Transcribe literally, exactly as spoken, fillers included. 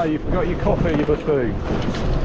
Ah, you forgot your coffee, you buffoon.